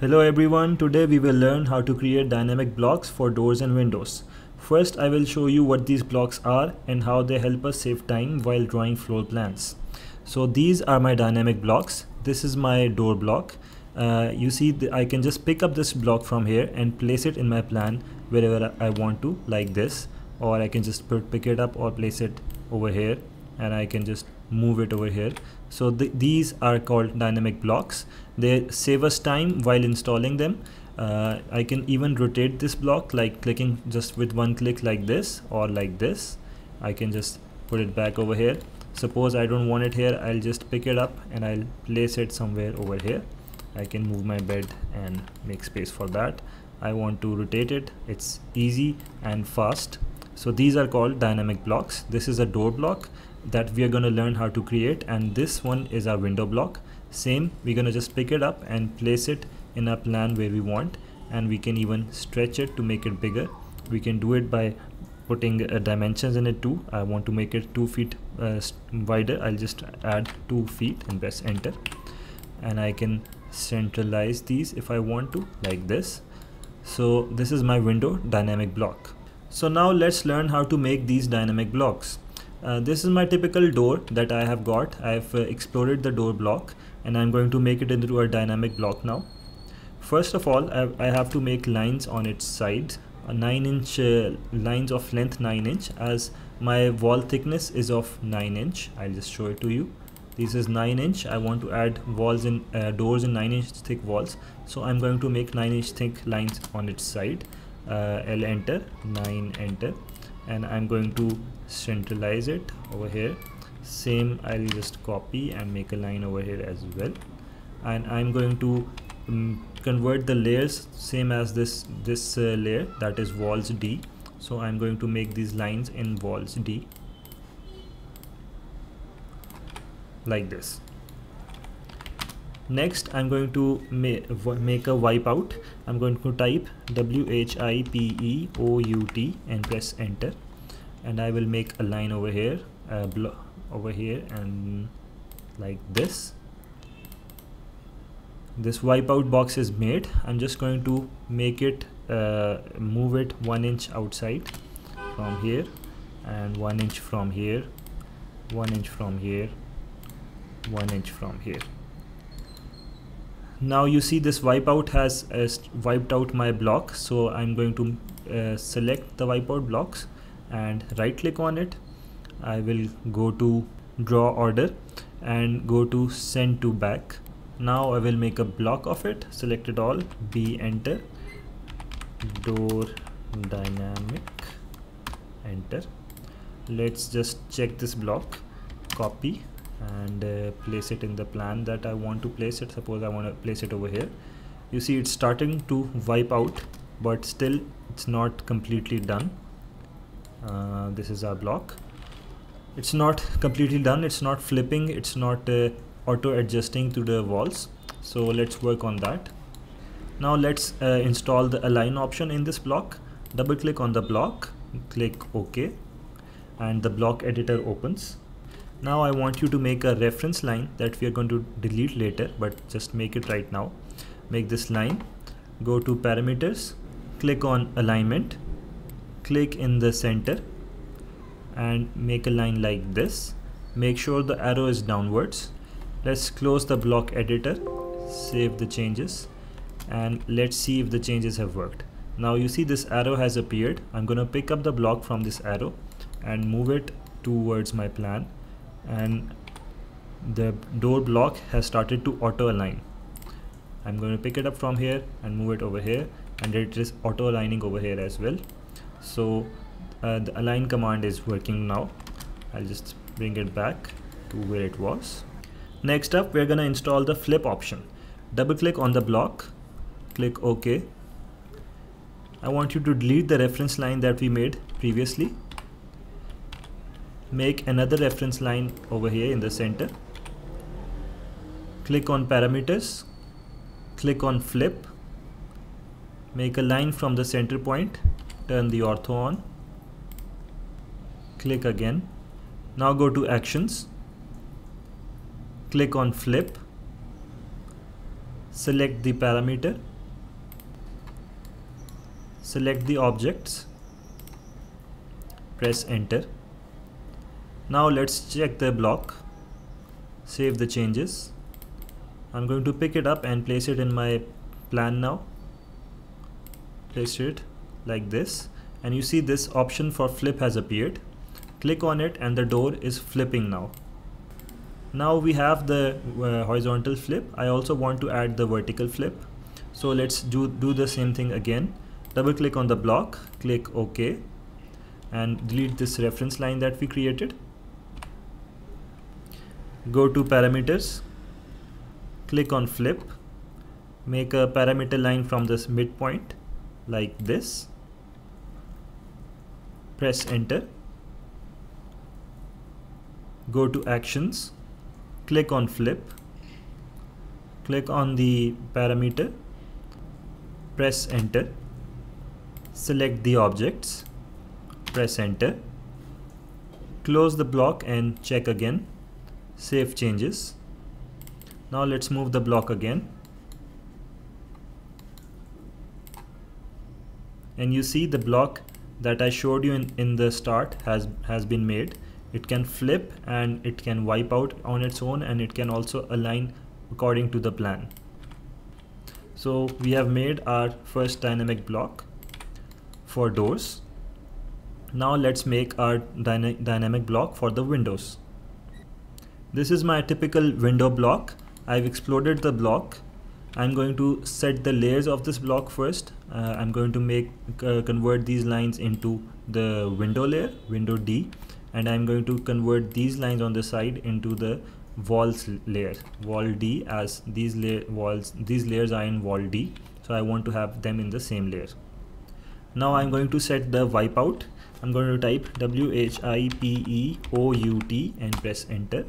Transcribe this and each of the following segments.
Hello everyone, today we will learn how to create dynamic blocks for doors and windows. First, I will show you what these blocks are and how they help us save time while drawing floor plans. So these are my dynamic blocks. This is my door block. You see, I can just pick up this block from here and place it in my plan wherever I want to, like this, or I can just pick it up or place it over here, and I can just move it over here. So these are called dynamic blocks. They save us time while installing them. I can even rotate this block, like clicking just with one click like this or like this. I can just put it back over here. Suppose I don't want it here, I'll just pick it up and I'll place it somewhere over here. I can move my bed and make space for that. I want to rotate it. It's easy and fast. So these are called dynamic blocks. This is a door block that we are going to learn how to create, and this one is our window block. Same, we're going to just pick it up and place it in our plan where we want, and we can even stretch it to make it bigger. We can do it by putting dimensions in it too. I want to make it 2 feet wider. I'll just add 2 feet and press enter, and I can centralize these if I want to, like this. So this is my window dynamic block. So now let's learn how to make these dynamic blocks. This is my typical door that I have got. I have exploded the door block and I'm going to make it into a dynamic block now. First of all, I have to make lines on its sides, 9-inch lines of length 9-inch, as my wall thickness is of 9-inch. I'll just show it to you. This is 9-inch. I want to add walls in doors in 9-inch thick walls, so I'm going to make 9-inch thick lines on its side. L enter, 9 enter, and I'm going to centralize it over here. Same, I'll just copy and make a line over here as well, and I'm going to convert the layers same as this layer, that is walls D. So I'm going to make these lines in walls D like this. Next, I'm going to make a wipeout. I'm going to type WHIPEOUT and press enter, and I will make a line over here, over here, and like this. This wipeout box is made. I'm just going to make it, move it 1 inch outside from here, and 1 inch from here, 1 inch from here, 1 inch from here. Now you see this wipeout has wiped out my block, so I'm going to select the wipeout blocks and right click on it. I will go to draw order and go to send to back. Now I will make a block of it, select it all, B enter, door dynamic enter. Let's just check this block, copy, and place it in the plan that I want to place it. Suppose I want to place it over here. You see it's starting to wipe out, but still it's not completely done. This is our block. It's not completely done. It's not flipping. It's not auto adjusting to the walls. So let's work on that. Now let's install the align option in this block. Double click on the block, click OK, and the block editor opens. Now I want you to make a reference line that we are going to delete later, but just make it right now. Make this line, go to parameters, click on alignment, click in the center, and make a line like this. Make sure the arrow is downwards. Let's close the block editor, save the changes, and let's see if the changes have worked. Now you see this arrow has appeared. I'm going to pick up the block from this arrow and move it towards my plan, and the door block has started to auto align. I'm going to pick it up from here and move it over here, and it is auto aligning over here as well. So the align command is working now. I'll just bring it back to where it was. Next up, we're going to install the flip option. Double click on the block, click OK. I want you to delete the reference line that we made previously. Make another reference line over here in the center. Click on parameters, click on flip, make a line from the center point, turn the ortho on, click again. Now go to actions, click on flip, select the parameter, select the objects, press enter. Now let's check the block, save the changes. I'm going to pick it up and place it in my plan now. Place it like this, and you see this option for flip has appeared. Click on it and the door is flipping now. Now we have the horizontal flip. I also want to add the vertical flip. So let's do the same thing again. Double click on the block, click OK, and delete this reference line that we created. Go to parameters, click on flip, make a parameter line from this midpoint like this, press enter, go to actions, click on flip, click on the parameter, press enter, select the objects, press enter, close the block and check again, save changes. Now let's move the block again. And you see the block that I showed you in the start has been made. It can flip and it can wipe out on its own, and it can also align according to the plan. So we have made our first dynamic block for doors. Now let's make our dynamic block for the windows. This is my typical window block. I've exploded the block. I'm going to set the layers of this block first. I'm going to make convert these lines into the window layer, window D, and I'm going to convert these lines on the side into the walls layer, wall D, as these layers are in wall D, so I want to have them in the same layer. Now I'm going to set the wipeout. I'm going to type WHIPEOUT and press enter.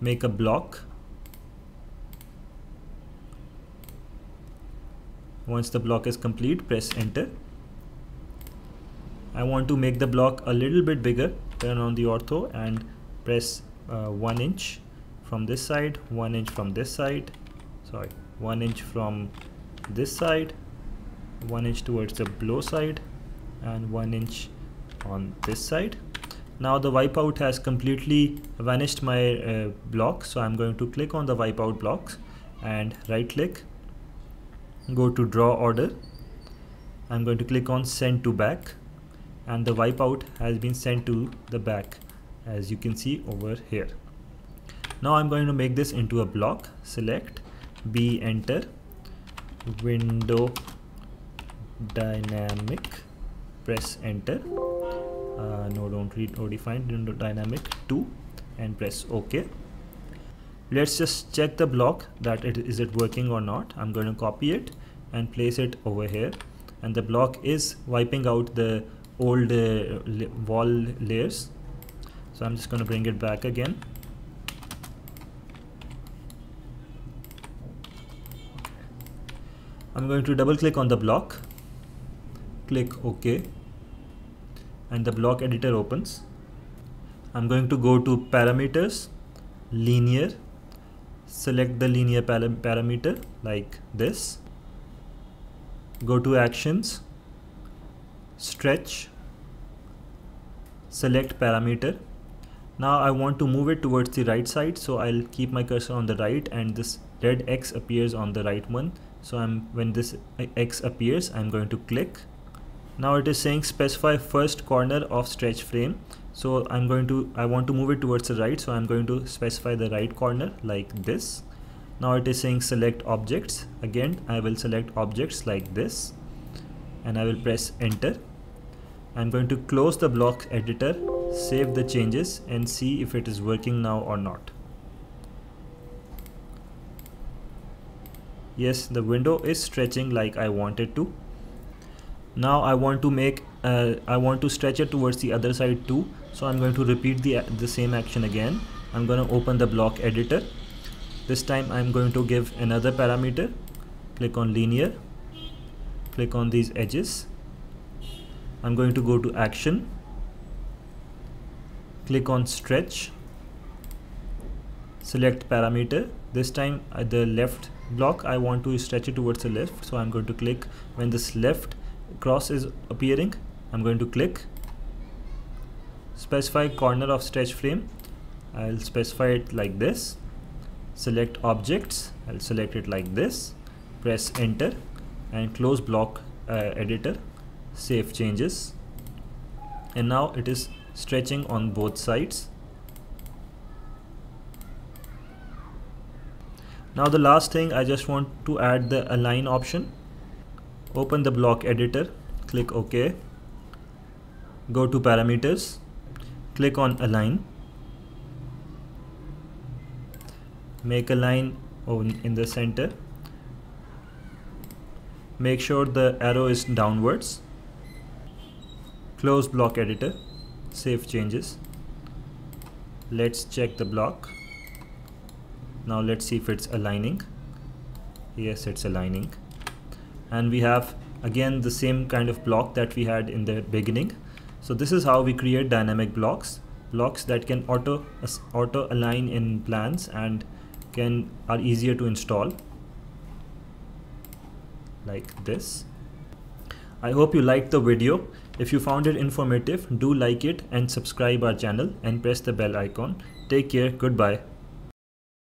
Make a block. Once the block is complete, press enter. I want to make the block a little bit bigger. Turn on the ortho and press 1 inch from this side, 1 inch from this side, sorry, 1 inch from this side, 1 inch towards the below side, and 1 inch on this side. Now the wipeout has completely vanished my block, so I'm going to click on the wipeout blocks and right click, go to draw order. I'm going to click on send to back, and the wipeout has been sent to the back, as you can see over here. Now I'm going to make this into a block. Select B, enter, window dynamic, press enter, no, don't redefine, window dynamic 2, and press OK. Let's just check the block that is it working or not. I'm going to copy it and place it over here, and the block is wiping out the old wall layers. So I'm just going to bring it back again. I'm going to double click on the block, click OK, and the block editor opens. I'm going to go to parameters, linear, select the linear parameter like this, go to actions, stretch, select parameter. Now I want to move it towards the right side, so I'll keep my cursor on the right, and this red X appears on the right one. So when this X appears, I'm going to click. Now it is saying specify first corner of stretch frame, so I want to move it towards the right, so I'm going to specify the right corner like this. Now it is saying select objects. Again, I will select objects like this, and I will press enter. I'm going to close the block editor, save the changes, and see if it is working now or not. Yes, the window is stretching like I wanted to. Now I want to stretch it towards the other side too, so I'm going to repeat the same action again. I'm going to open the block editor. This time I'm going to give another parameter. Click on linear, click on these edges. I'm going to go to action, click on stretch, select parameter. This time at the left block I want to stretch it towards the left, so I'm going to click. When this left cross is appearing, I'm going to click. Specify corner of stretch frame, I'll specify it like this. Select objects, I'll select it like this. Press enter and close block editor. Save changes, and now it is stretching on both sides. Now the last thing, I just want to add the align option. Open the block editor, click OK, go to parameters, click on align, make a line in the center, make sure the arrow is downwards, close block editor, save changes. Let's check the block. Now let's see if it's aligning. Yes, it's aligning. And we have again the same kind of block that we had in the beginning. So this is how we create dynamic blocks that can auto align in plans and are easier to install, like this. I hope you liked the video. If you found it informative, do like it and subscribe our channel and press the bell icon. Take care. Goodbye.